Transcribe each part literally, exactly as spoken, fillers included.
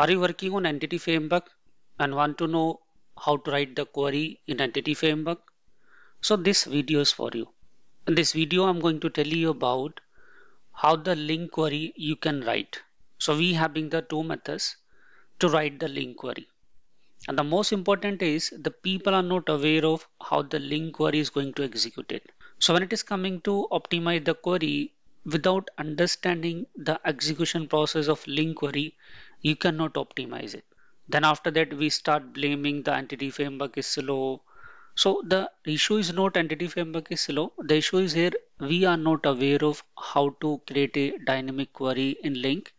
Are you working on Entity Framework and want to know how to write the query in Entity Framework? So this video is for you. In this video, I'm going to tell you about how the link query you can write. So we having the two methods to write the link query. And the most important is the people are not aware of how the link query is going to execute it. So when it is coming to optimize the query, without understanding the execution process of link query, you cannot optimize it. Then after that, we start blaming the Entity Framework is slow. So the issue is not Entity Framework is slow. The issue is here, we are not aware of how to create a dynamic query in link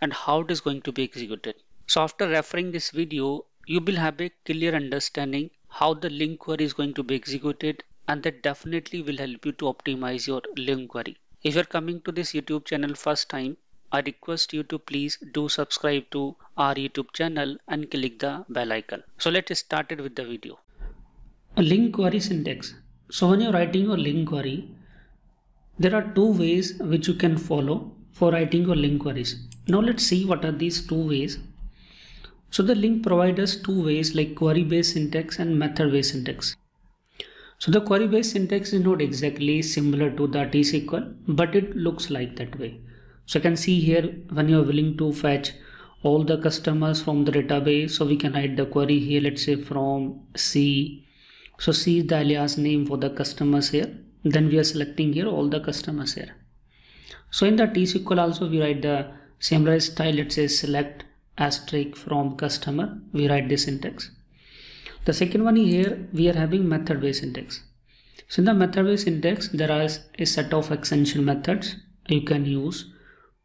and how it is going to be executed. So after referring this video, you will have a clear understanding how the link query is going to be executed, and that definitely will help you to optimize your link query. If you're coming to this YouTube channel first time, I request you to please do subscribe to our YouTube channel and click the bell icon. So let's start it with the video. A link query syntax. So when you're writing your link query, there are two ways which you can follow for writing your link queries. Now let's see what are these two ways. So the link provides us two ways, like query based syntax and method based syntax. So the query based syntax is not exactly similar to the T sequel, but it looks like that way. So you can see here, when you are willing to fetch all the customers from the database, so we can write the query here, let's say from C. So C is the alias name for the customers here. Then we are selecting here all the customers here. So in the T sequel also we write the similar style, let's say select asterisk from customer, we write this syntax. The second one here, we are having method based syntax. So in the method based syntax, there are a set of extension methods you can use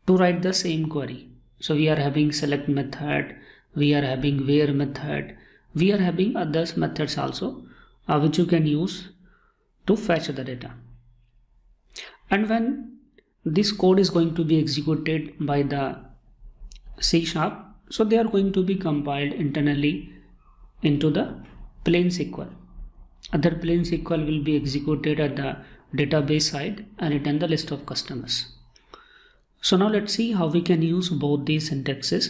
to write the same query. So we are having select method, we are having where method, we are having others methods also uh, which you can use to fetch the data. And when this code is going to be executed by the C sharp, so they are going to be compiled internally into the plain S Q L. Other plain S Q L will be executed at the database side and return the list of customers. So now let's see how we can use both these syntaxes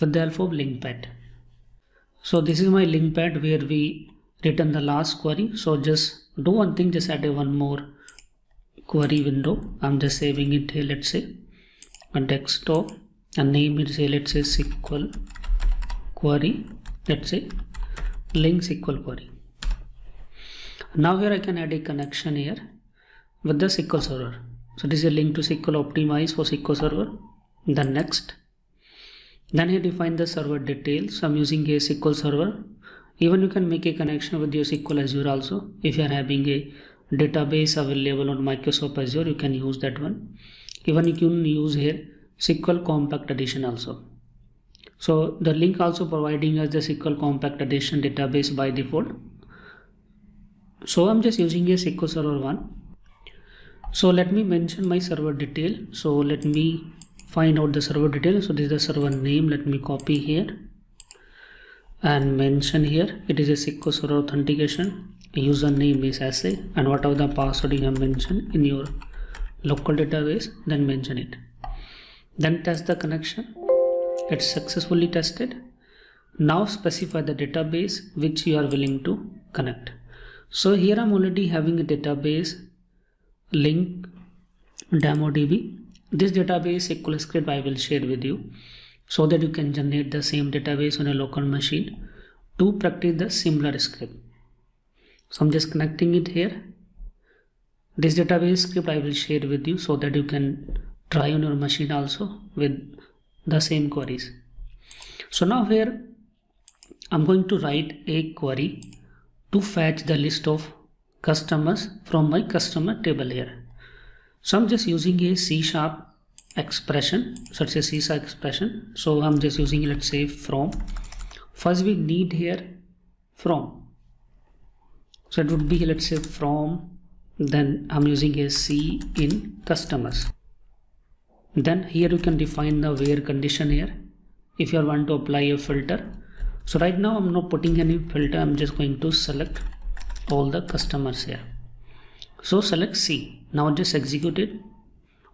with the help of LINQPad. So this is my LINQPad where we return the last query. So just do one thing, just add a one more query window. I'm just saving it here, let's say a desktop, and name it, say let's say S Q L query, let's say link S Q L query. Now here I can add a connection here with the S Q L server. So this is a link to S Q L optimized for S Q L server. Then next, then here define the server details. So I'm using a S Q L server. Even you can make a connection with your S Q L Azure also. If you are having a database available on Microsoft Azure, you can use that one. Even you can use here S Q L Compact Edition also. So the link also providing us the S Q L Compact Edition database by default. So I'm just using a S Q L Server one. So let me mention my server detail. So let me find out the server detail. So this is the server name. Let me copy here and mention here. It is a S Q L Server authentication. Username is assay, and whatever the password you have mentioned in your local database, then mention it. Then test the connection. It's successfully tested. Now specify the database which you are willing to connect. So here I'm already having a database, Link DemoDB. This database S Q L script I will share with you so that you can generate the same database on a local machine to practice the similar script. So I'm just connecting it here. This database script I will share with you so that you can try on your machine also with the same queries. So now here I'm going to write a query to fetch the list of customers from my customer table here. So I'm just using a C sharp expression. So it's a C sharp expression. So I'm just using, let's say, from. First we need here from. So it would be, let's say, from. Then I'm using a C in customers. Then here you can define the where condition here if you want to apply a filter. So right now I'm not putting any filter, I'm just going to select all the customers here. So select C. Now just execute it.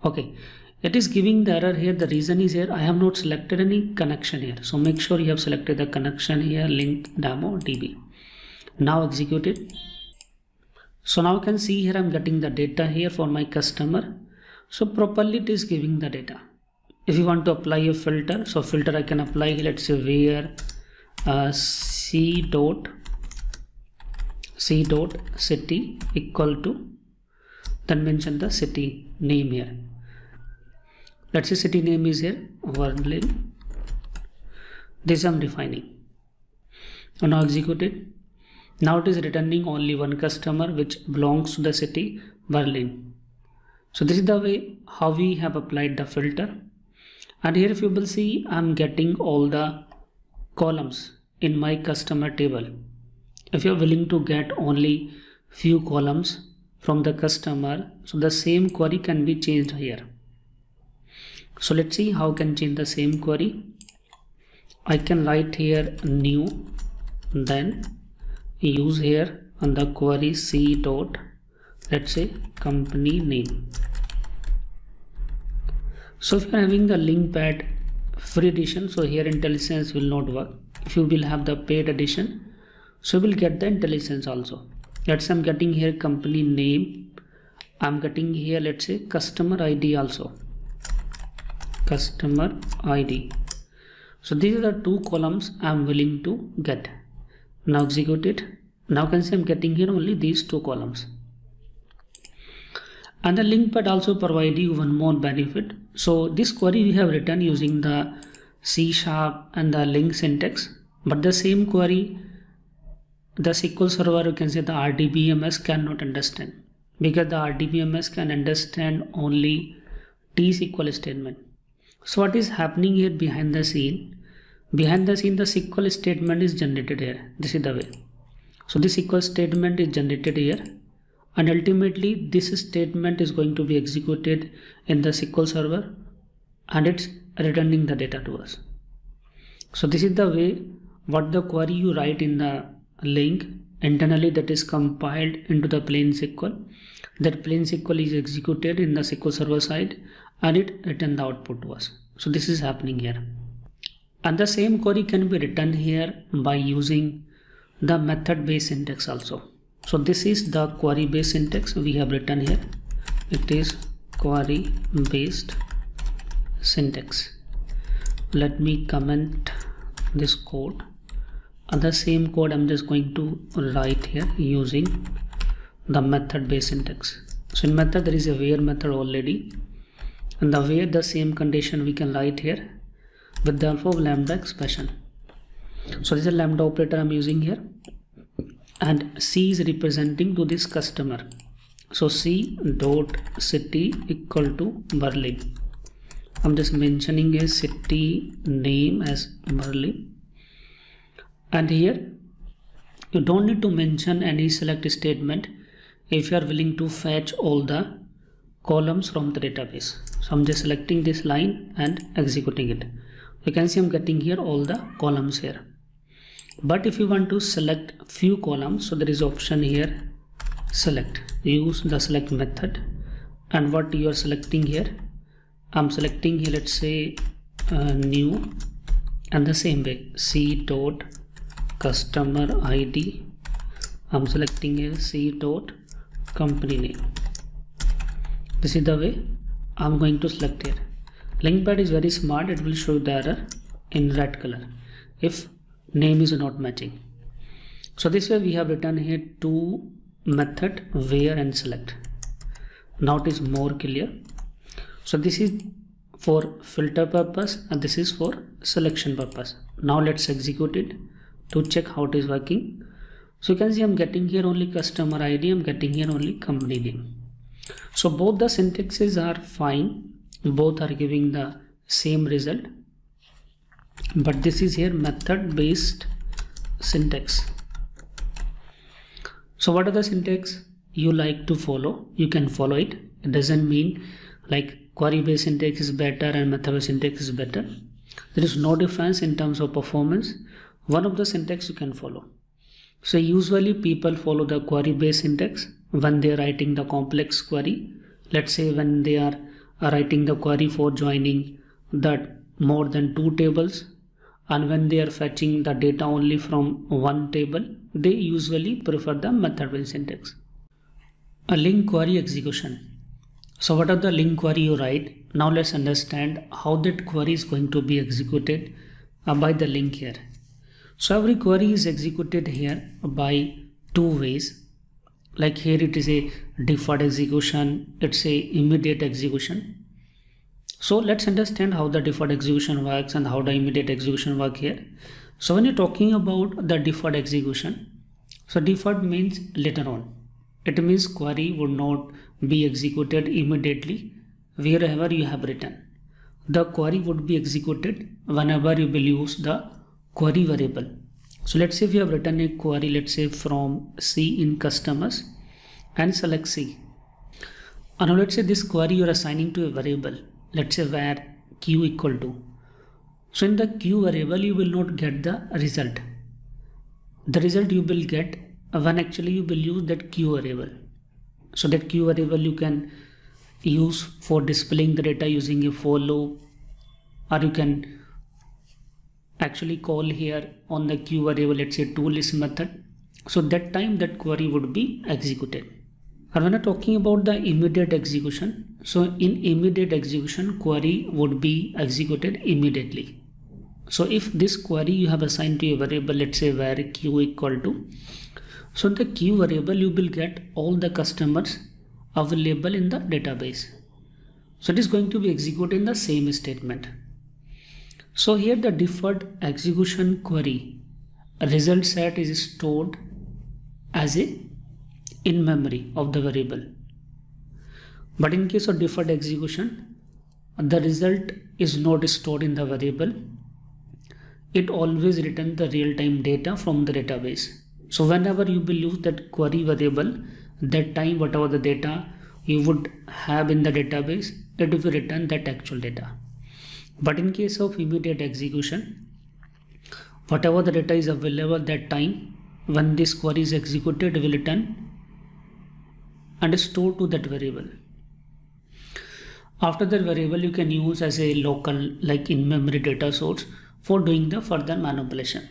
Okay, It is giving the error here. The reason is here I have not selected any connection here. So make sure you have selected the connection here, link demo D B. Now execute it. So now you can see here I am getting the data here for my customer. So properly it is giving the data. If you want to apply a filter, so filter I can apply, let's say where uh, c dot c dot city equal to, then mention the city name here. Let's say city name is here Berlin. This I'm defining. And now execute it. Now it is returning only one customer which belongs to the city Berlin. So this is the way how we have applied the filter. And here if you will see, I'm getting all the columns in my customer table. If you're willing to get only few columns from the customer, so the same query can be changed here. So let's see how can change the same query. I can write here new, then use here on the query c dot, let's say company name. So if you are having the LINQPad free edition, so here IntelliSense will not work. If you will have the paid edition, so you will get the IntelliSense also. Let's say I'm getting here company name. I'm getting here, let's say customer I D also. Customer I D. So these are the two columns I'm willing to get. Now execute it. Now you can see I'm getting here only these two columns. And the LINQPad also provide you one more benefit. So this query we have written using the C sharp and the LINQ syntax, but the same query the S Q L server, you can say the R D B M S cannot understand, because the R D B M S can understand only T S Q L statement. So what is happening here behind the scene? Behind the scene the S Q L statement is generated here. This is the way. So this S Q L statement is generated here. And ultimately this statement is going to be executed in the S Q L server and it's returning the data to us. So this is the way what the query you write in the link internally, that is compiled into the plain S Q L. That plain S Q L is executed in the S Q L server side and it returns the output to us. So this is happening here. And the same query can be written here by using the method based syntax also. So this is the query based syntax we have written here. It is query based syntax. Let me comment this code. And the same code I'm just going to write here using the method based syntax. So in method there is a where method already. And the where the same condition we can write here with the help of lambda expression. So this is a lambda operator I'm using here. And C is representing to this customer. So C dot city equal to Berlin. I'm just mentioning a city name as Berlin. And here you don't need to mention any select statement if you are willing to fetch all the columns from the database. So I'm just selecting this line and executing it. You can see I'm getting here all the columns here. But if you want to select few columns, so there is option here, select, use the select method. And what you are selecting here, I'm selecting here, let's say uh, new, and the same way c dot customer I D. I'm selecting here c dot company name. This is the way I'm going to select here. LINQPad is very smart. It will show the error in red color if name is not matching. So this way we have written here two method, where and select. Now it is more clear. So this is for filter purpose and this is for selection purpose. Now let's execute it to check how it is working. So you can see I'm getting here only customer I D, I'm getting here only company name. So both the syntaxes are fine, both are giving the same result. But this is here method based syntax. So what are the syntax you like to follow? You can follow it. It doesn't mean like query based syntax is better and method based syntax is better. There is no difference in terms of performance. One of the syntax you can follow. So usually people follow the query based syntax when they are writing the complex query. Let's say when they are writing the query for joining that more than two tables, and when they are fetching the data only from one table, they usually prefer the method-based syntax. A link query execution. So what are the link query you write? Now let's understand how that query is going to be executed by the link here. So every query is executed here by two ways. Like here it is a default execution, it's a immediate execution. So let's understand how the default execution works and how the immediate execution work here. So when you're talking about the default execution, so default means later on. It means query would not be executed immediately wherever you have written. The query would be executed whenever you will use the query variable. So let's say if you have written a query, let's say from C in customers and select C. And now let's say this query you are assigning to a variable. Let's say where Q equal to. So in the Q variable you will not get the result. The result you will get when actually you will use that Q variable. So that Q variable you can use for displaying the data using a for loop, or you can actually call here on the Q variable, let's say toList method. So that time that query would be executed. And when I'm talking about the immediate execution, so in immediate execution query would be executed immediately. So if this query you have assigned to a variable, let's say where Q equal to, so in the Q variable you will get all the customers available in the database. So it is going to be executed in the same statement. So here the default execution query result set is stored as a in memory of the variable. But in case of default execution, the result is not stored in the variable. It always returns the real-time data from the database. So whenever you will use that query variable, that time whatever the data you would have in the database, it will return that actual data. But in case of immediate execution, whatever the data is available that time when this query is executed, it will return and store to that variable. After that variable you can use as a local, like in memory data source for doing the further manipulation.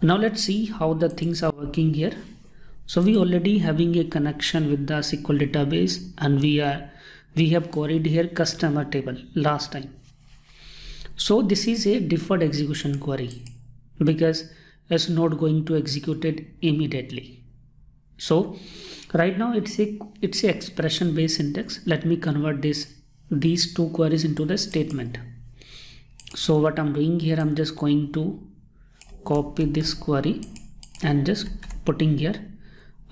Now let's see how the things are working here. So we already having a connection with the S Q L database, and we are we have queried here customer table last time. So this is a deferred execution query because it's not going to execute it immediately. So right now it's a it's a expression based syntax. Let me convert this these two queries into the statement. So what I'm doing here, I'm just going to copy this query and just putting here,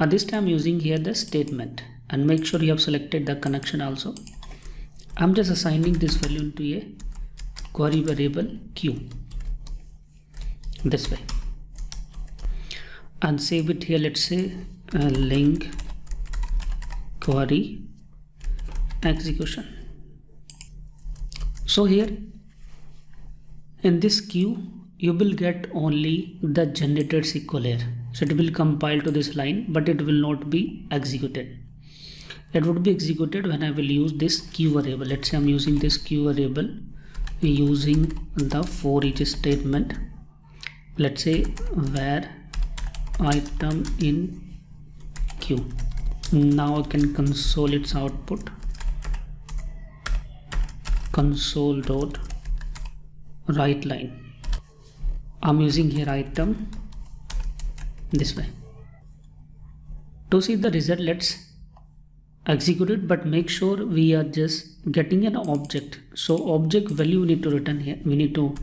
and this time using here the statement, and make sure you have selected the connection also. I'm just assigning this value into a query variable Q this way, and save it here. Let's say uh, link query execution. So here in this queue you will get only the generated S Q L error. So it will compile to this line, but it will not be executed. It would be executed when I will use this Q variable. Let's say I'm using this Q variable using the for each statement. Let's say where item in Q. Now I can console its output. Console dot write line. I'm using here item this way. To see the result, let's execute it, but make sure we are just getting an object. So object value we need to return here, we need to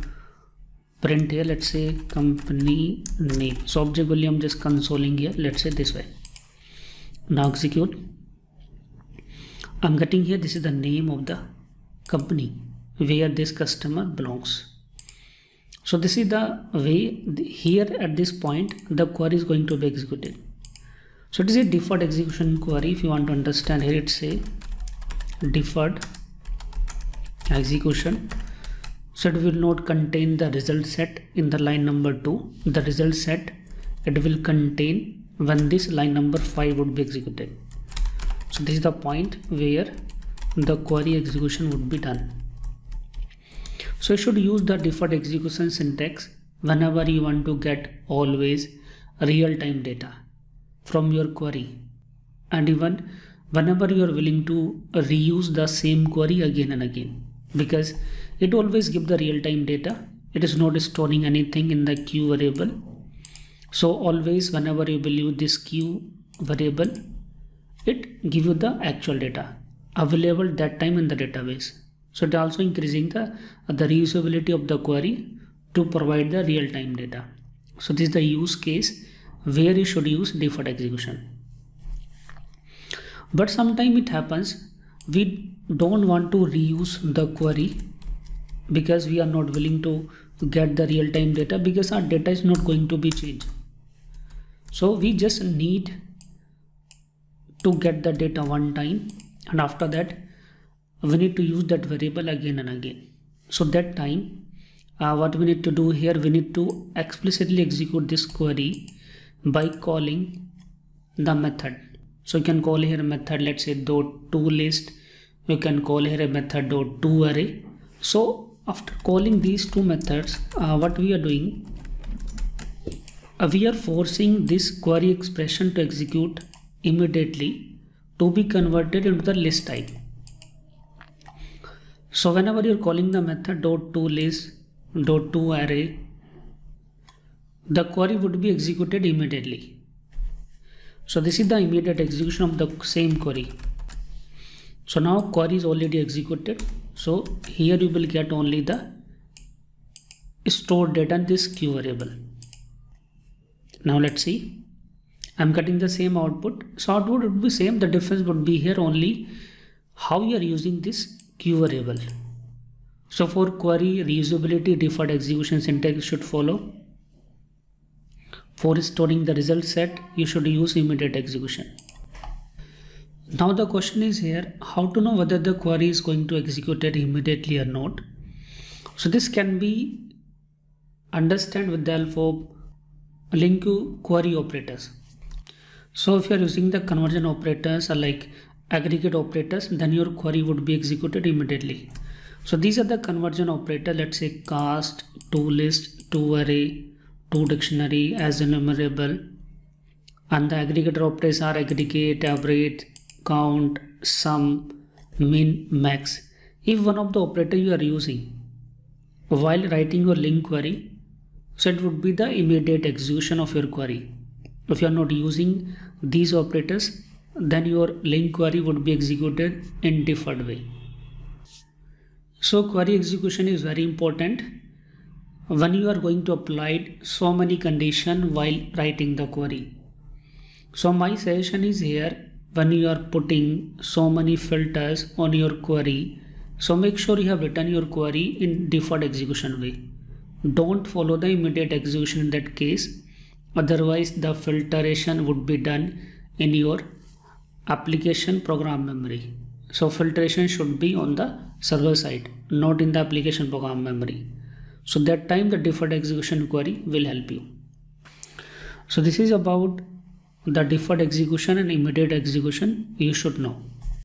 print here, let's say company name. So object value I'm just consoling here, let's say this way. Now execute. I'm getting here, this is the name of the company where this customer belongs. So this is the way here at this point the query is going to be executed. So it is a deferred execution query. If you want to understand here, it's a deferred execution. So it will not contain the result set in the line number two. The result set it will contain when this line number five would be executed. So this is the point where the query execution would be done. So you should use the default execution syntax whenever you want to get always real-time data from your query, and even whenever you are willing to reuse the same query again and again, because it always gives the real-time data. It is not storing anything in the queue variable. So always whenever you will use this queue variable, it gives you the actual data available that time in the database. So it also increasing the, the reusability of the query to provide the real-time data. So this is the use case where you should use default execution. But sometimes it happens we don't want to reuse the query because we are not willing to get the real-time data, because our data is not going to be changed. So we just need to get the data one time, and after that we need to use that variable again and again. So that time uh, what we need to do here, we need to explicitly execute this query by calling the method. So you can call here a method, let's say dot to list. You can call here a method dot to array. So after calling these two methods, uh, what we are doing, uh, we are forcing this query expression to execute immediately to be converted into the list type. So whenever you're calling the method .toList, .toArray, the query would be executed immediately. So this is the immediate execution of the same query. So now query is already executed. So here you will get only the stored data in this queue variable. Now let's see. I'm getting the same output. So output would be same. The difference would be here only how you are using this queue variable. So for query reusability, default execution syntax should follow. For storing the result set, you should use immediate execution. Now the question is here, how to know whether the query is going to execute it immediately or not. So this can be understood with the help of LINQ query operators. So if you are using the conversion operators or like aggregate operators, then your query would be executed immediately. So these are the conversion operators, let's say cast, to list, to array, to dictionary, as enumerable. And the aggregator operators are aggregate, average, count, sum, min, max. If one of the operator you are using while writing your LINQ query, so it would be the immediate execution of your query. If you are not using these operators, then your LINQ query would be executed in default way. So query execution is very important when you are going to apply so many conditions while writing the query. So my suggestion is here, when you are putting so many filters on your query, so make sure you have written your query in default execution way. Don't follow the immediate execution in that case. Otherwise, the filtration would be done in your application program memory. So filtration should be on the server side, not in the application program memory. So that time the default execution query will help you. So this is about the default execution and immediate execution you should know.